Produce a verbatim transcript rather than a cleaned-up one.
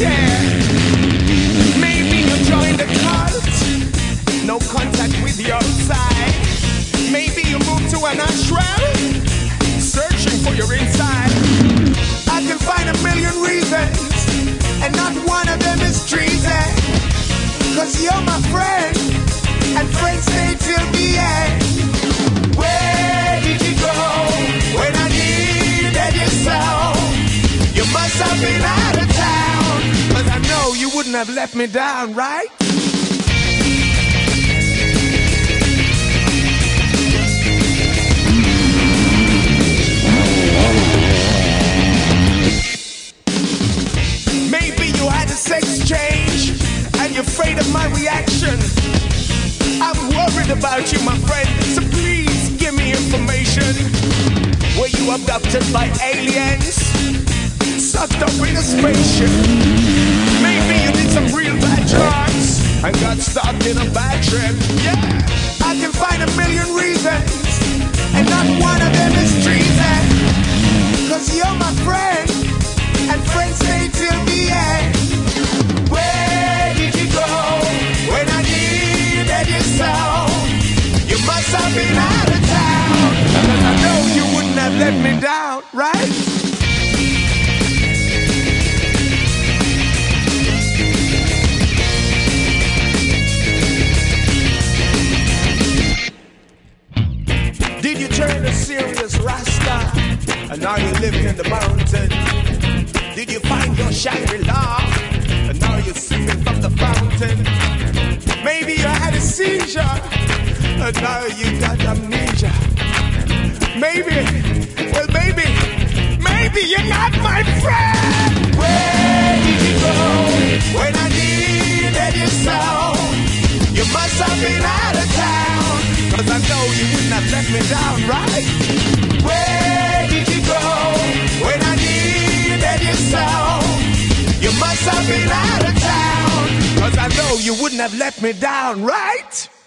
Yeah. Maybe you join the cult, no contact with your side. Maybe you move to an ashram, searching for your inside. I can find a million reasons, and not one of them is treason. Cause you're my friend, and friends stay till the end. Where did you go when I needed you so? You must have been out of town, but I know you wouldn't have let me down, right? Sex change, and you're afraid of my reaction. I'm worried about you, my friend, so please give me information. Were you abducted by aliens? Sucked up in a spaceship? Maybe you did some real bad drugs and got stuck in a bad trip. Yeah, I can find a million reasons, and not one of them is treason. Cause you're my friend, and friends stay till the end. I've been out of town, but I know you wouldn't have let me down, right? Did you turn a serious rasta, and now you're living in the mountains? Did you find your Shangri-La, and now you're sipping from the fountain? Maybe you had a seizure, and now you got amnesia. Maybe, well maybe, maybe you're not my friend. Where did you go when I needed you so? You must have been out of town, cause I know you wouldn't have let me down, right? Where did you go when I needed you so? You must have been out of town, cause I know you wouldn't have let me down, right?